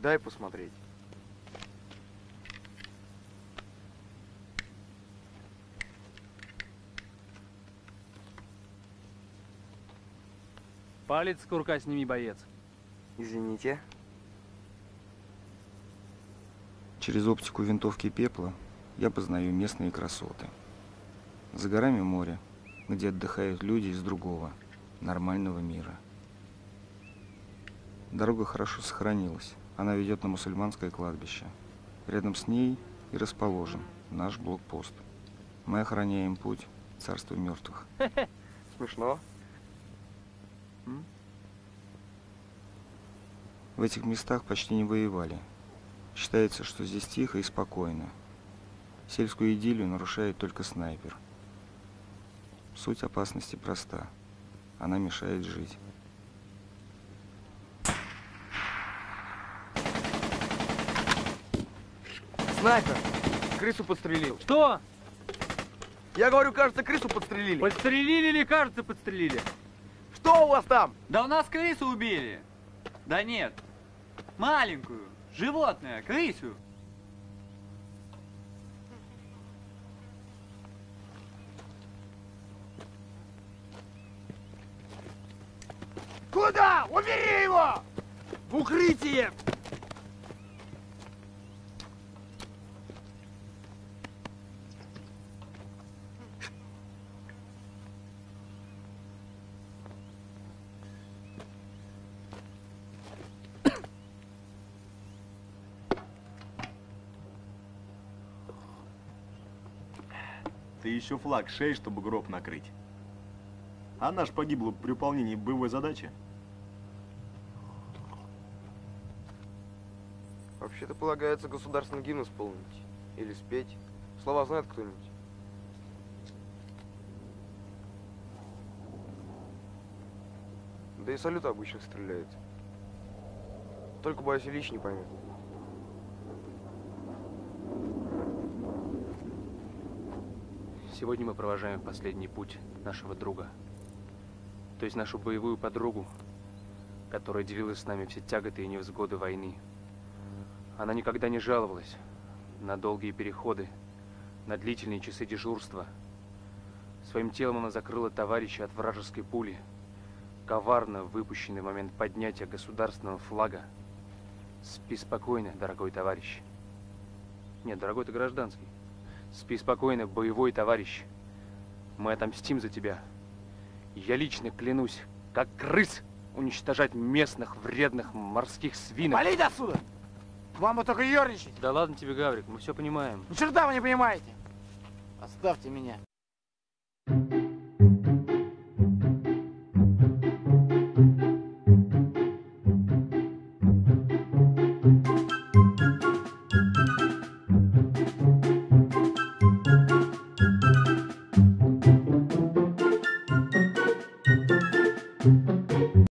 Дай посмотреть. Палец с курка сними, боец. Извините. Через оптику винтовки пепла я познаю местные красоты. За горами море, где отдыхают люди из другого, нормального мира. Дорога хорошо сохранилась. Она ведет на мусульманское кладбище. Рядом с ней и расположен наш блокпост. Мы охраняем путь к царству мертвых. Смешно. В этих местах почти не воевали. Считается, что здесь тихо и спокойно. Сельскую идиллию нарушает только снайпер. Суть опасности проста. Она мешает жить. Снайпер! Крысу подстрелил. Что? Я говорю, кажется, крысу подстрелили. Подстрелили или, кажется, подстрелили? Что у вас там? Да у нас крысу убили. Да нет. Маленькую. Животное. Крысу. Куда? Убери его! В укрытие! Ты еще флаг шей, чтобы гроб накрыть. А наш погибло при выполнении боевой задачи. Вообще-то полагается государственный гимн исполнить. Или спеть. Слова знает кто-нибудь? Да и салют обычных стреляет. Только, боюсь, Ильич не поймет. Сегодня мы провожаем в последний путь нашего друга. То есть нашу боевую подругу, которая делилась с нами все тяготы и невзгоды войны. Она никогда не жаловалась на долгие переходы, на длительные часы дежурства. Своим телом она закрыла товарища от вражеской пули, коварно выпущенный в момент поднятия государственного флага. Спи спокойно, дорогой товарищ. Нет, дорогой, ты гражданский. Спи спокойно, боевой товарищ. Мы отомстим за тебя. Я лично клянусь, как крыс, уничтожать местных вредных морских свинок. Валить отсюда! Вам бы только ерничать. Да ладно тебе, Гаврик, мы все понимаем. Ну черта вы не понимаете. Оставьте меня.